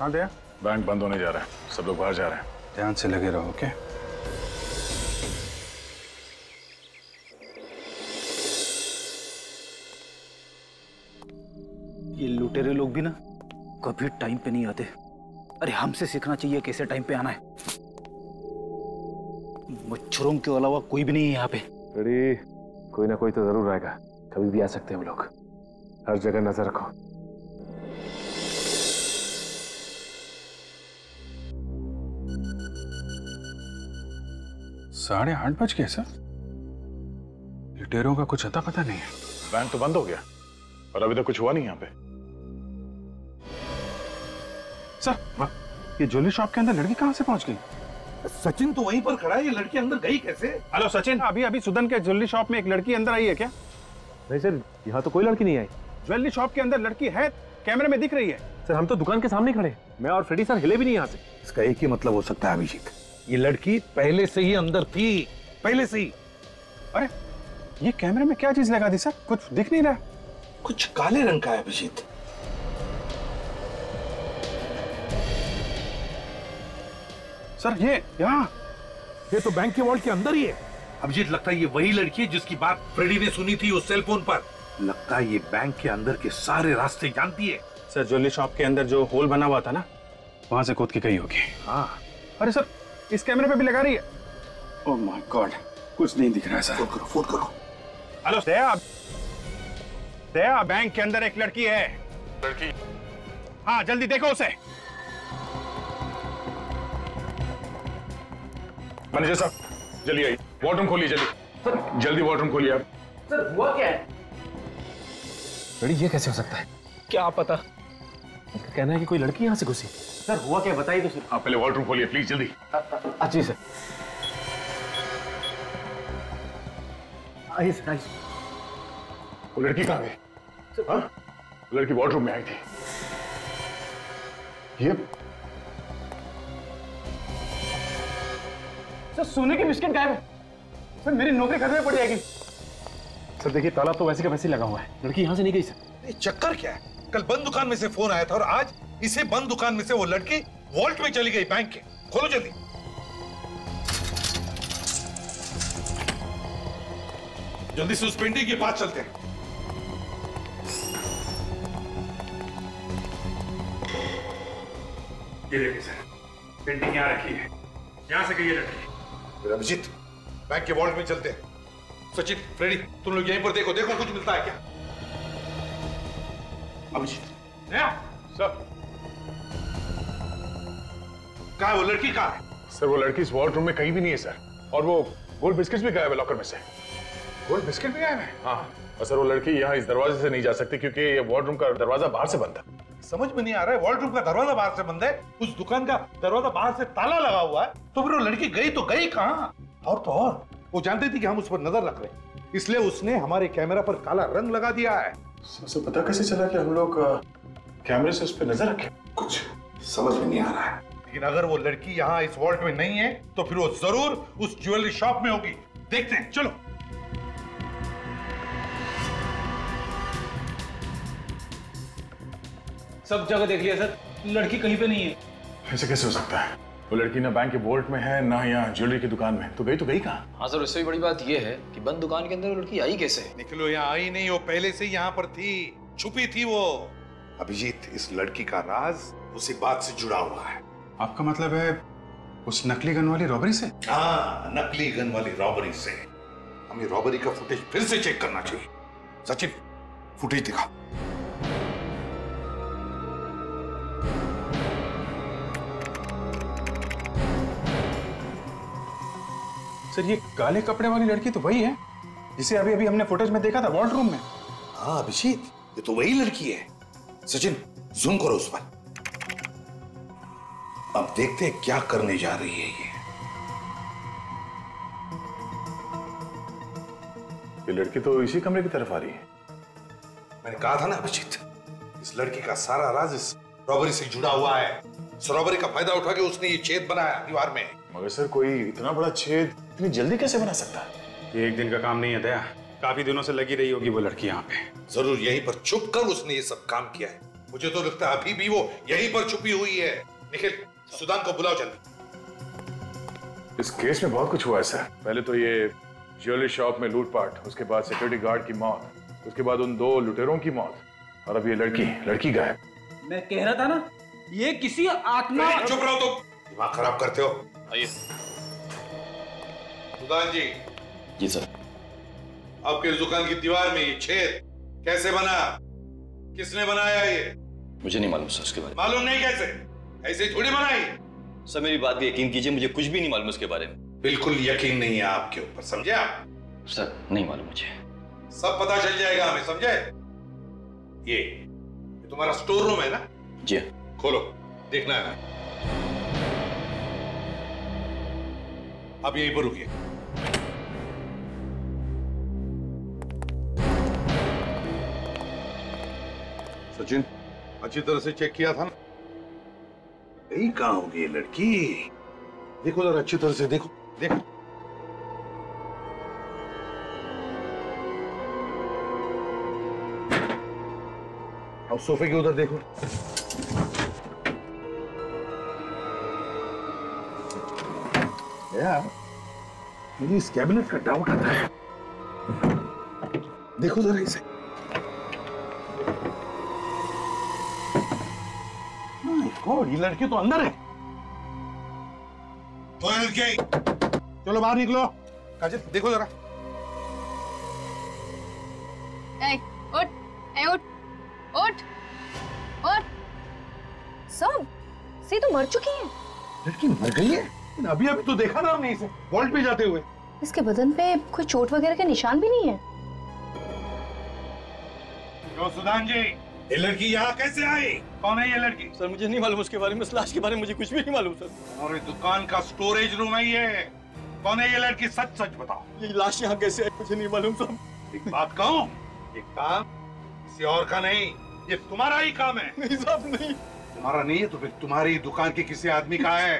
हाँ दया, बैंक बंद होने जा रहा है, सब लोग बाहर जा रहे हैं, ध्यान से लगे रहो। ओके ये लुटेरे लोग भी ना कभी टाइम पे नहीं आते। अरे हमसे सीखना चाहिए कैसे टाइम पे आना है। मच्छरों के अलावा कोई भी नहीं है यहाँ पे। अरे कोई ना कोई तो जरूर आएगा, कभी भी आ सकते हैं हम लोग। हर जगह नजर रखो। साढ़े 8 बज गए सर, लुटेरों का कुछ अता पता नहीं है। बैंक तो बंद हो गया और अभी तक तो कुछ हुआ नहीं यहाँ पे। सर ये ज्वेलरी शॉप के अंदर लड़की कहाँ से पहुंच गई? सचिन तो वहीं पर खड़ा है, ये लड़की अंदर गई कैसे? हेलो सचिन, अभी अभी सुदन के ज्वेलरी शॉप में एक लड़की अंदर आई है क्या? नहीं सर, यहाँ तो कोई लड़की नहीं आई। ज्वेलरी शॉप के अंदर लड़की है, कैमरे में दिख रही है सर। हम तो दुकान के सामने खड़े, मैं और फ्रेडी सर हिले भी नहीं यहाँ से। इसका एक ही मतलब हो सकता है अभिजीत, ये लड़की पहले से ही अंदर थी, पहले से ही। अरे ये कैमरे में क्या चीज लगा दी सर, कुछ दिख नहीं रहा। कुछ काले रंग का है अभिजीत। सर ये यहाँ, ये तो बैंक के वॉल के अंदर ही है। अभिजीत लगता है ये वही लड़की है जिसकी बात फ्रेडी ने सुनी थी उस सेल फोन पर। लगता है ये बैंक के अंदर के सारे रास्ते जानती है। सर ज्वेलरी शॉप के अंदर जो होल बना हुआ था ना, वहां से कूद के गई होगी। हाँ अरे सर इस कैमरे पे भी लगा रही है। ओह माय गॉड, कुछ नहीं दिख रहा है सर। फोन करो, फोन करो। हेलो दया, दया बैंक के अंदर एक लड़की है। लड़की? हाँ जल्दी देखो उसे। मैनेजर साहब जल्दी आइए, वार्ड रूम खोलिए जल्दी, जल्दी वार्ड रूम खोलिए आप। सर हुआ क्या है? लड़ी ये कैसे हो सकता है? क्या पता, कहना है कि कोई लड़की यहाँ से घुसी। सर हुआ क्या बताइए तो सर। आप पहले वार्ड रूम खोलिए प्लीज जल्दी। अच्छी सर। आइए सर, आइए। वो लड़की कहाँ गई? हाँ लड़की वार्ड रूम में आई थी। ये सर सोने की बिस्किट गायब है सर, मेरी नौकरी खतरे में पड़ जाएगी सर। देखिए ताला तो वैसे का वैसे लगा हुआ है, लड़की यहाँ से नहीं गई सर। ये चक्कर क्या है? कल बंद दुकान में से फोन आया था और आज इसे बंद दुकान में से वो लड़की वॉल्ट में चली गई बैंक के। खोलो जल्दी। जल्दी सस्पेंडिंग के बाद चलते हैं। ये देखिए सर, पेंटिंग यहाँ रखी है, यहाँ से गई है लड़की। अभिजीत बैंक के वॉल्ट में चलते हैं। सचिन, फ्रेडी तुम लोग यहीं पर देखो, देखो कुछ मिलता है क्या। अभिजीत सर कहाँ है वो लड़की, कहाँ है? सर वो लड़की इस वार्ड रूम में कहीं भी नहीं है सर, और वो गोल्ड बिस्किट भी गायब है लॉकर में से। गोल्ड बिस्किट भी गायब है? हाँ और सर वो लड़की यहाँ इस दरवाजे से नहीं जा सकती क्योंकि ये वार्ड रूम का दरवाजा बाहर से बंद है। समझ में नहीं आ रहा है, वार्ड रूम का दरवाजा बाहर से बंद है, उस दुकान का दरवाजा बाहर से ताला लगा हुआ है, तो फिर वो लड़की गई तो गई कहाँ? और तो और वो जानती थी कि हम उस पर नजर रख रहे हैं, इसलिए उसने हमारे कैमरा पर काला रंग लगा दिया है। सर पता कैसे चला कि हम लोग कैमरे से उस पर नजर रखें? कुछ समझ में नहीं आ रहा है। लेकिन अगर वो लड़की यहाँ इस वॉल्ट में नहीं है तो फिर वो जरूर उस ज्वेलरी शॉप में होगी। देखते हैं चलो। सब जगह देख लिया सर, लड़की कहीं पे नहीं है। ऐसे कैसे हो सकता है? वो लड़की ना बैंक के वॉल्ट में है ना यहाँ ज्वेलरी की दुकान में, तो गई तो गई कहाँ? हाँ सर उससे भी बड़ी बात ये है कि बंद दुकान के अंदर वो लड़की आई कैसे? निकलो, यहाँ आई नहीं, वो पहले से यहाँ पर थी, छुपी थी वो। अभिजीत इस लड़की का राज उसी बात से जुड़ा हुआ है। आपका मतलब है उस नकली गन वाली रॉबरी से? हाँ नकली गन वाली रॉबरी से। हमें रॉबरी का फुटेज फिर से चेक करना चाहिए। सचिन फुटेज दिखा। सर ये काले कपड़े वाली लड़की तो वही है जिसे अभी अभी हमने फुटेज में देखा था वार्ड रूम में। हाँ अभिजीत ये तो वही लड़की है। सचिन जूम करो उस पर। अब देखते हैं क्या करने जा रही है ये लड़की। तो इसी कमरे की तरफ आ रही है। मैंने कहा था ना अभिजीत, इस लड़की का सारा राज इस रॉबरी से जुड़ा हुआ है। इस रॉबरी का फायदा उठा के उसने ये छेद बनाया दीवार में। मगर सर कोई इतना बड़ा छेद इतनी जल्दी कैसे बना सकता है? ये एक दिन का काम नहीं है दया, काफी दिनों से लगी रही होगी वो लड़की यहाँ पे। जरूर यहीं पर छुप कर उसने ये सब काम किया है। मुझे तो लगता है अभी भी वो यहीं पर छुपी हुई है। निखिल सुदान को बुलाओ जल्दी। इस केस में बहुत कुछ हुआ है सर। पहले तो ये ज्वेलरी शॉप में लूटपाट, उसके बाद सिक्योरिटी गार्ड की मौत, उसके बाद उन दो लुटेरों की मौत, और अब ये लड़की गायब। मैं कह रहा था ना ये किसी आत्मा। चुप रहो तुम, दिमाग खराब करते हो। आइए सुदान जी। जी सर। आपके दुकान की दीवार में ये छेद कैसे बना, किसने बनाया ये? मुझे नहीं मालूम सर। इसके बारे में मालूम नहीं? कैसे ऐसे थोड़ी बनाई सर। मेरी बात भी यकीन कीजिए, मुझे कुछ भी नहीं मालूम इसके बारे में। बिल्कुल यकीन नहीं है आपके ऊपर, समझे आप? सर नहीं मालूम मुझे। सब पता चल जाएगा हमें, समझे? ये तुम्हारा स्टोर रूम है ना? जी। खोलो, देखना है ना। अब यहीं पर रुकिए। सचिन अच्छी तरह से चेक किया था ना? यही कहाँ होगी ये लड़की? देखो जरा अच्छी तरह से, देखो देखो। अब सोफे के उधर देखो। यार मुझे इस कैबिनेट का डाउट आता है। देखो जरा इसे। ये लड़की तो अंदर है। तो लड़की, चलो बाहर निकलो। काजल देखो जरा। सब से तो मर चुकी है। लड़की मर गई है? लेकिन अभी अभी तो देखा ना हमने इसे वॉल्ट पे जाते हुए। इसके बदन पे कोई चोट वगैरह के निशान भी नहीं है। तो सुदान जी ये लड़की यहाँ कैसे आई? कौन है ये लड़की? सर मुझे नहीं मालूम उसके बारे में, लाश के बारे में मुझे कुछ भी नहीं मालूम सर। हमारे दुकान का स्टोरेज रूम है ये। कौन है ये लड़की? सच सच बताओ। ये लाश यहाँ कैसे आई मुझे नहीं मालूम सर। एक बात कहूँ, ये काम किसी और का नहीं, ये तुम्हारा ही काम है। नहीं साहब नहीं। तुम्हारा नहीं है तो फिर तुम्हारी दुकान के किसी आदमी का है।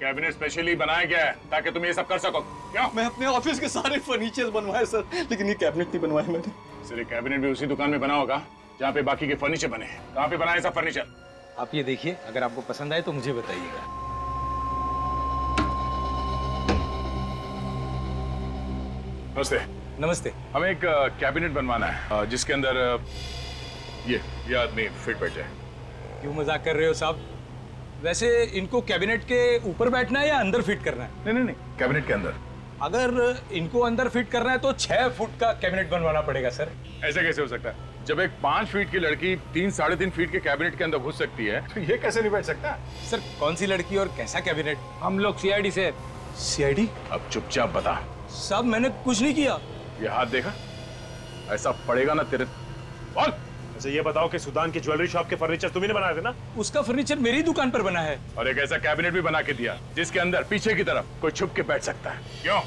कैबिनेट स्पेशली बनाया गया है ताकि तुम ये सब कर सको। क्या मैं अपने ऑफिस के सारे फर्नीचर बनवाए सर, लेकिन ये कैबिनेट नहीं बनवाया मैंने। सर ये कैबिनेट भी उसी दुकान में बना होगा जहाँ पे बाकी के फर्नीचर बने हैं। कहाँ पे बनाया सब फर्नीचर? आप ये देखिए, अगर आपको पसंद आए तो मुझे बताइएगा। नमस्ते। नमस्ते। हमें एक कैबिनेट बनवाना है जिसके अंदर ये आदमी फिट बैठ जाए। क्यों मजाक कर रहे हो साहब? वैसे इनको कैबिनेट के ऊपर बैठना है या अंदर फिट करना है? नहीं नहीं नहीं, कैबिनेट के अंदर। अगर इनको अंदर फिट करना है तो 6 फुट का कैबिनेट बनवाना पड़ेगा सर। ऐसा कैसे हो सकता है? जब एक 5 फीट की लड़की 3 साढ़े 3 फीट के कैबिनेट के अंदर घुस सकती है तो ये कैसे नहीं बैठ सकता? सर कौन सी लड़की और कैसा कैबिनेट? हम लोग सीआईडी से। सीआईडी? अब चुपचाप बता। साहब मैंने कुछ नहीं किया। ये हाथ देखा? ऐसा पड़ेगा ना तेरे। बोल। अच्छा ये बताओ कि सुदान की ज्वेलरी शॉप के फर्नीचर तुम ही ने बनाए थे ना? उसका फर्नीचर मेरी दुकान पर बना है। और एक ऐसा कैबिनेट भी बना के दिया जिसके अंदर पीछे की तरफ कोई छुप के बैठ सकता है। क्यों?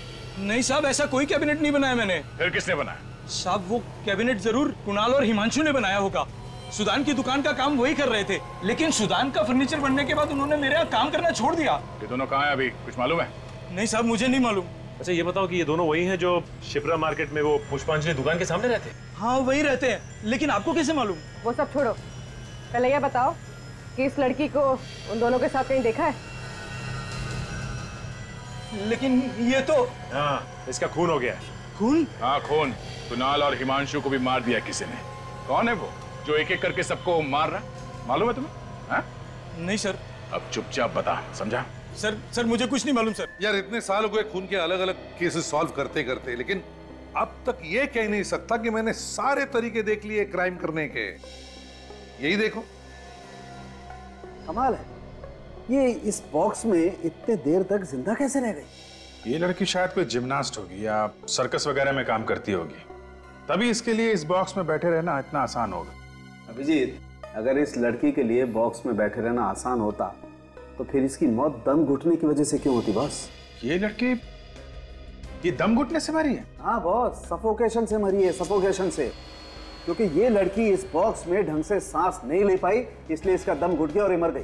नहीं साहब ऐसा कोई कैबिनेट नहीं बनाया मैंने। फिर किसने बनाया? साहब वो कैबिनेट जरूर कुणाल और हिमांशु ने बनाया होगा। सुदान की दुकान का काम वही कर रहे थे, लेकिन सुदान का फर्नीचर बनने के बाद उन्होंने मेरे यहाँ काम करना छोड़ दिया। ये दोनों कहाँ हैं अभी, कुछ मालूम है? नहीं साहब मुझे नहीं मालूम। अच्छा ये बताओ कि ये दोनों वही हैं जो शिप्रा मार्केट में वो पुष्पांजलि दुकान के सामने रहते हैं? हाँ वही रहते हैं, लेकिन आपको कैसे मालूम? वो सब छोड़ो, पहले यह बताओ कि इस लड़की को उन दोनों के साथ कहीं देखा है? लेकिन ये तो हाँ, इसका खून हो गया है। खून? हाँ खून। कुणाल और हिमांशु को भी मार दिया किसी ने। कौन है वो जो एक एक करके सबको मार रहा, मालूम है तुम्हें? हाँ? नहीं सर। अब चुपचाप बता, समझा? सर सर मुझे कुछ नहीं मालूम सर। यार इतने साल हो गए खून के अलग अलग केसेस सॉल्व करते करते, लेकिन अब तक ये कह नहीं सकता कि मैंने सारे तरीके देख लिए क्राइम करने के। यही देखो कमाल है, ये इस बॉक्स में इतने देर तक जिंदा कैसे रह गई? ये लड़की शायद कोई जिम्नास्ट होगी या सर्कस वगैरह में काम करती होगी, तभी इसके लिए इस बॉक्स में बैठे रहना इतना आसान होगा। अभिजीत अगर इस लड़की के लिए बॉक्स में बैठे रहना आसान होता तो फिर इसकी मौत दम घुटने की वजह से क्यों होती बॉस? ये लड़की ये दम घुटने से मरी है? हाँ बॉस, सफोकेशन से मरी है, सफोकेशन से। क्योंकि ये लड़की इस बॉक्स में ढंग से सांस नहीं ले पाई, इसलिए इसका दम घुट गया और ये मर गई।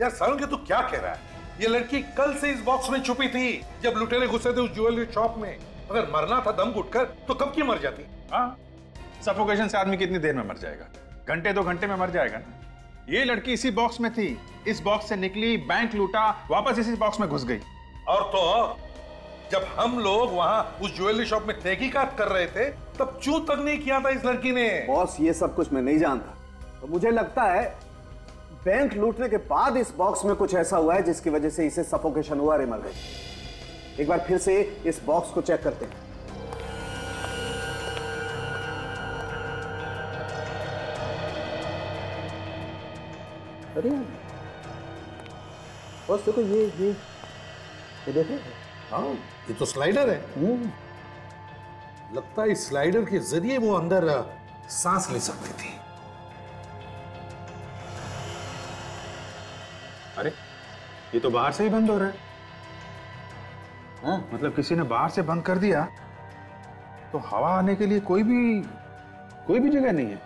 यार सलुंखे, तू क्या कह रहा है? ये लड़की कल से इस बॉक्स में छुपी थी जब लुटेरे घुसे थे उस ज्वेलरी शॉप में। अगर मरना था दम घुटकर तो कब की मर जाती? हाँ, सफोकेशन से आदमी कितनी देर में मर जाएगा? घंटे दो घंटे में मर जाएगा ना। ये लड़की इसी बॉक्स में थी, इस बॉक्स से निकली, बैंक लूटा, वापस इसी बॉक्स में घुस गई। और तो जब हम लोग वहाँ उस ज्वेलरी शॉप में तहकीकात कर रहे थे तब क्यों तक नहीं किया था इस लड़की ने? बॉस ये सब कुछ मैं नहीं जानता, तो मुझे लगता है बैंक लूटने के बाद इस बॉक्स में कुछ ऐसा हुआ है जिसकी वजह से इसे सफोकेशन हुआ, रे मर गई। एक बार फिर से इस बॉक्स को चेक करते हैं। अरे बॉस देखो, ये देखो। हाँ ये तो स्लाइडर है। लगता है इस स्लाइडर के जरिए वो अंदर सांस ले सकती थी। अरे ये तो बाहर से ही बंद हो रहा है। हाँ मतलब किसी ने बाहर से बंद कर दिया तो हवा आने के लिए कोई भी जगह नहीं है।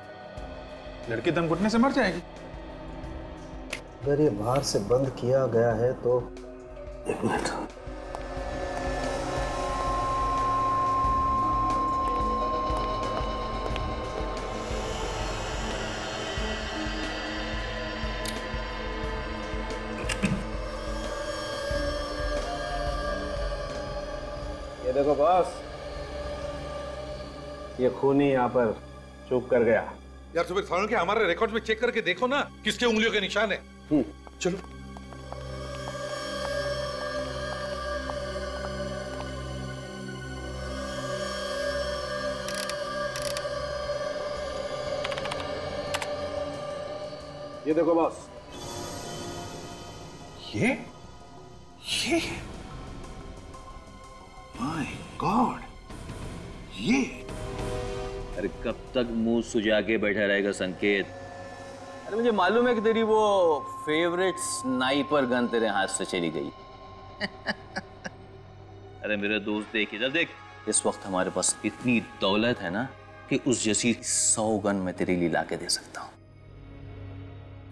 लड़की दम घुटने से मर जाएगी। अगर ये बाहर से बंद किया गया है तो एक मिनट, देखो बॉस ये खूनी यहाँ पर चुप कर गया। यार सुबह सालुंखे के हमारे रिकॉर्ड में चेक करके देखो ना किसके उंगलियों के निशान है। चलो ये देखो बॉस, ये गॉड ये। अरे कब तक मुंह सुजा के बैठा रहेगा संकेत? अरे मुझे मालूम है कि तेरी वो फेवरेट स्नाइपर गन तेरे हाथ से चली गई। अरे मेरे दोस्त देख इधर देख, इस वक्त हमारे पास इतनी दौलत है ना कि उस जैसी 100 गन मैं तेरे लिए ला के दे सकता हूँ।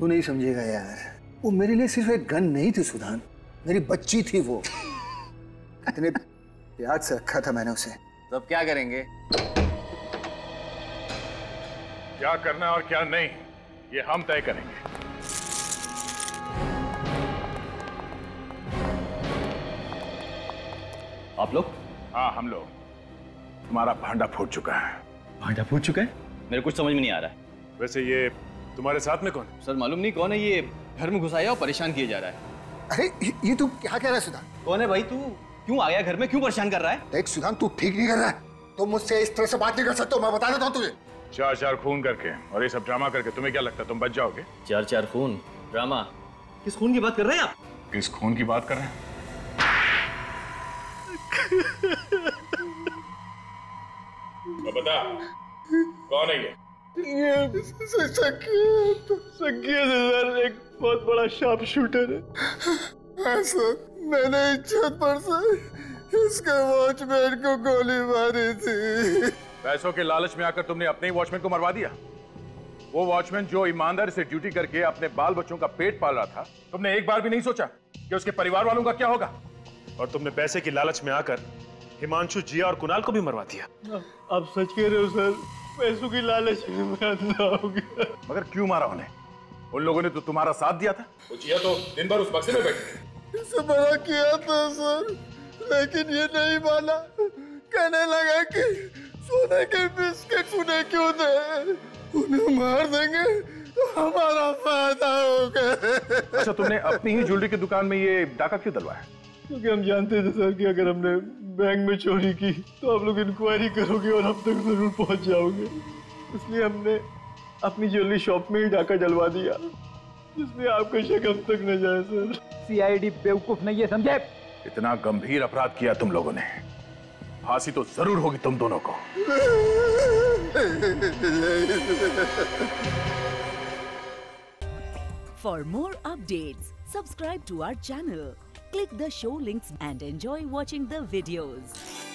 तू नहीं समझेगा यार, वो मेरे लिए सिर्फ एक गन नहीं थी सुधान, मेरी बच्ची थी वो। इतने याद से रखा था मैंने उसे। तो अब क्या करेंगे? क्या करना और क्या नहीं ये हम तय करेंगे। आप लोग? हाँ हम लोग। तुम्हारा भांडा फूट चुका है। भांडा फूट चुका है? मेरे कुछ समझ में नहीं आ रहा है। वैसे ये तुम्हारे साथ में कौन है? सर मालूम नहीं कौन है, ये घर में घुस आया और परेशान किया जा रहा है। अरे ये तू क्या कह रहा है सुधान? कौन है भाई तू? क्यों आ गया घर में? क्यों परेशान कर रहा है? देख सुधान तू ठीक नहीं कर रहा है, तुम तो मुझसे इस तरह से बात नहीं कर सकते हो, मैं बता देता हूँ तुझे। 4-4 खून करके और ये सब ड्रामा करके तुम्हें क्या लगता है तुम बच जाओगे? 4-4 खून ड्रामा? किस खून की बात कर रहे हैं आप? किस खून की बात कर रहे हैं? बता कौन है ये? संकेत एक बहुत बड़ा शार्प शूटर है। मैंने इज्जत पर से इसके वॉचमैन को गोली मारी थी। पैसों के लालच में आकर तुमने अपने ही वॉचमैन को मरवा दिया। वो वॉचमैन जो ईमानदारी से ड्यूटी करके अपने बाल बच्चों का पेट पाल रहा था, तुमने एक बार भी नहीं सोचा कि उसके परिवार वालों का क्या होगा? और तुमने पैसे की लालच में आकर हिमांशु, जिया और कुणाल को भी मरवा दिया। आप सच कह रहे हो सर, पैसों की लालच में मगर क्यों मारा उन्हें? उन लोगों ने तो तुम्हारा साथ दिया था। जिया तो दिन भर उस बक्से में बैठी, इसे मना किया था सर, लेकिन ये नहीं माना। कहने लगा कि सोने के बिस्किट उन्हें क्यों दें, उन्हें मार देंगे तो हमारा फायदा होगा। अच्छा तुमने अपनी ही ज्वेलरी की दुकान में ये डाका क्यों डलवाया? क्योंकि हम जानते थे सर कि अगर हमने बैंक में चोरी की तो आप लोग इंक्वायरी करोगे और हम तक जरूर पहुंच जाओगे, इसलिए हमने अपनी ज्वेलरी शॉप में ही डाका डलवा दिया जिसमें आपका शक अब तक न जाए। सर CID बेवकूफ नहीं है समझे? इतना गंभीर अपराध किया तुम लोगों ने, फांसी तो जरूर होगी तुम दोनों को। For more updates, subscribe to our channel, click the show links and enjoy watching the videos.